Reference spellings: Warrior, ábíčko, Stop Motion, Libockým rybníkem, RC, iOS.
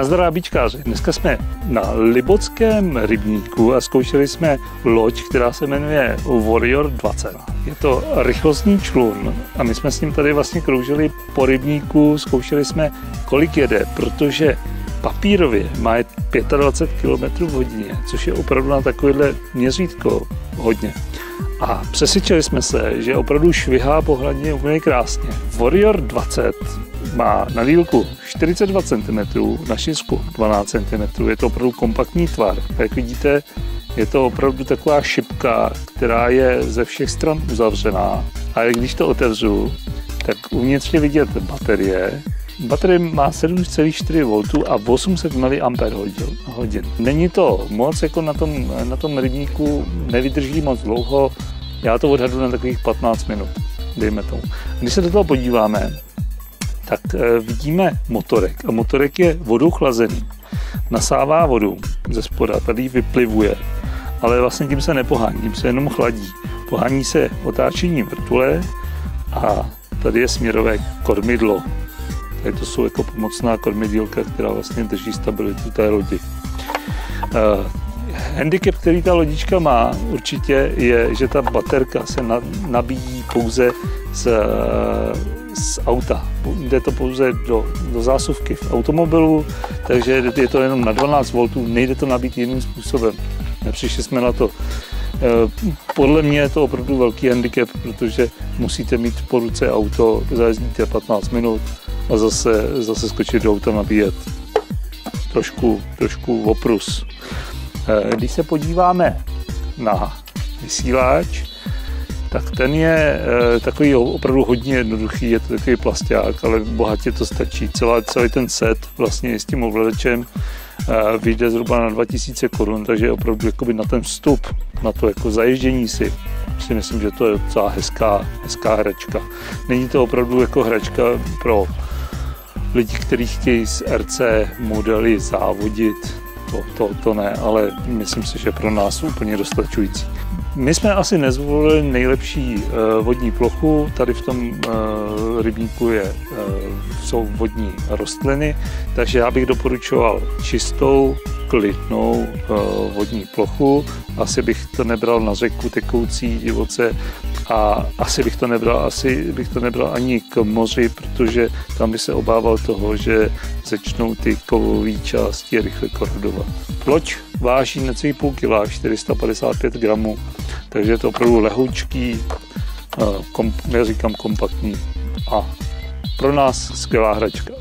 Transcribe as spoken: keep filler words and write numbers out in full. Nazdar ábíčkáři, dneska jsme na Libockém rybníku a zkoušeli jsme loď, která se jmenuje Warrior dvacet. Je to rychlostní člun a my jsme s ním tady vlastně kroužili po rybníku, zkoušeli jsme, kolik jede, protože papírově má dvacet pět kilometrů v hodině, což je opravdu na takovéhle měřítko hodně. A přesvědčili jsme se, že opravdu švihá po hladině úplně krásně. Warrior dvacet má na dílku čtyřicet dva centimetrů, na šířku dvanáct centimetrů. Je to opravdu kompaktní tvar. Jak vidíte, je to opravdu taková šipka, která je ze všech stran uzavřená. A když to otevřu, tak uvnitř je vidět baterie. Baterie má sedm celá čtyři voltů a osm set miliampérhodin. Není to moc, jako na tom, na tom rybníku nevydrží moc dlouho, já to odhadu na takových patnáct minut, dejme tomu. Když se do toho podíváme, tak vidíme motorek a motorek je vodou chlazený. Nasává vodu ze spoda, tady vyplivuje, ale vlastně tím se nepohání, tím se jenom chladí. Pohání se otáčením vrtule a tady je směrové kormidlo. Tady to jsou jako pomocná kormidílka, která vlastně drží stabilitu té lodi. Uh, handicap, který ta lodička má, určitě je, že ta baterka se na, nabíjí pouze z, z auta. Jde to pouze do, do zásuvky v automobilu, takže je to jenom na dvanáct voltů, nejde to nabít jiným způsobem. Nepřišli jsme na to. Uh, podle mě je to opravdu velký handicap, protože musíte mít po ruce auto, zajezdíte patnáct minut, a zase, zase skočit do auta nabíjet. Trošku, trošku oprus. Když se podíváme na vysílač, tak ten je takový opravdu hodně jednoduchý, je to takový plasták, ale bohatě to stačí. Celá, celý ten set vlastně s tím ovladačem vyjde zhruba na dva tisíce korun, takže opravdu jakoby na ten vstup, na to jako zaježdění si, si myslím, že to je docela hezká, hezká hračka. Není to opravdu jako hračka pro lidi, kteří chtějí z R C modely závodit, to, to, to ne, ale myslím si, že pro nás úplně dostačující. My jsme asi nezvolili nejlepší vodní plochu, tady v tom rybníku je, jsou vodní rostliny, takže já bych doporučoval čistou, klidnou vodní plochu. Asi bych to nebral na řeku tekoucí, divoce a asi bych to nebral, asi bych to nebral ani k moři, protože tam by se obával toho, že začnou ty kovové části rychle korodovat. Loď váží necelý půl kila, čtyři sta padesát pět gramů, takže je to opravdu lehoučký, kom, já říkám kompaktní a pro nás skvělá hračka.